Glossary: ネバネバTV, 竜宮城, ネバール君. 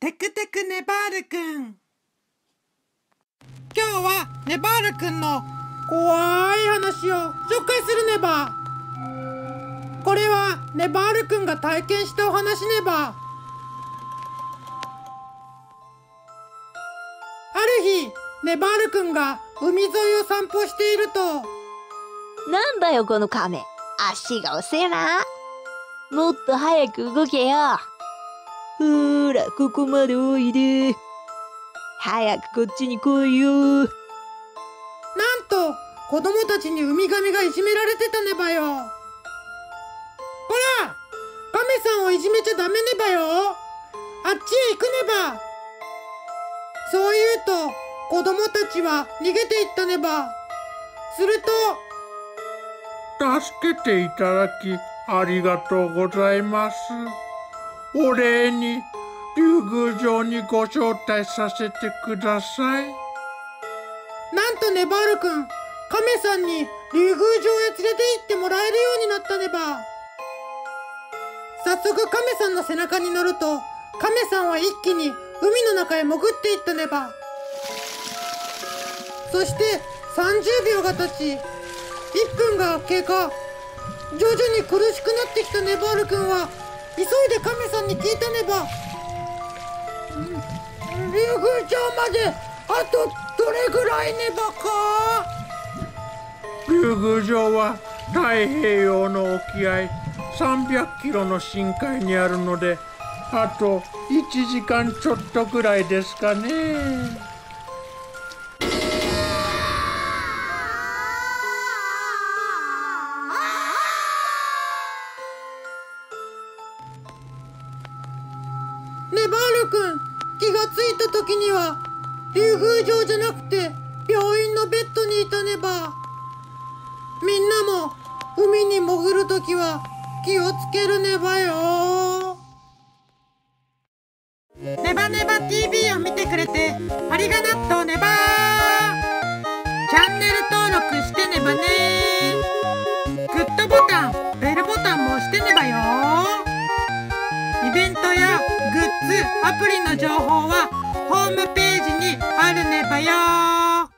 テクテクネバールくん。今日はネバールくんの怖い話を紹介するネバ。これはネバールくんが体験したお話ネバ。ある日、ネバールくんが海沿いを散歩していると、なんだよこの亀、足が遅えな。もっと早く動けよ。ほら、ここまでおいで。早くこっちに来いよ。なんと、子供たちにウミガメがいじめられてたネバよ。ほら、ガメさんをいじめちゃダメネバよ。あっちへ行くネバ。そう言うと、子供たちは逃げていったネバ。すると、助けていただきありがとうございます。お礼に竜宮城にご招待させてください。なんとネバールくん、カメさんに竜宮城へ連れて行ってもらえるようになったネバ。早速カメさんの背中に乗ると、カメさんは一気に海の中へ潜っていったネバ。そして30秒が経ち、1分が経過。徐々に苦しくなってきたネバールくんは急いでカメさんに聞いたネバ。竜宮城まであとどれぐらいネバか。竜宮城は太平洋の沖合300キロの深海にあるので、あと1時間ちょっとぐらいですかね。ネバールくん、気がついた時には竜宮城じゃなくて病院のベッドにいたネバ。みんなも海に潜る時は気をつけるネバよ。ネバネバ TV を見てくれてありがとうネバ。チャンネル登録してネバね。グッドボタン、ベルボタンも押してネバよ。イベントやグッズ、アプリの情報はホームページにあるネバよ。